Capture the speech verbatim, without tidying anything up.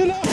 still out.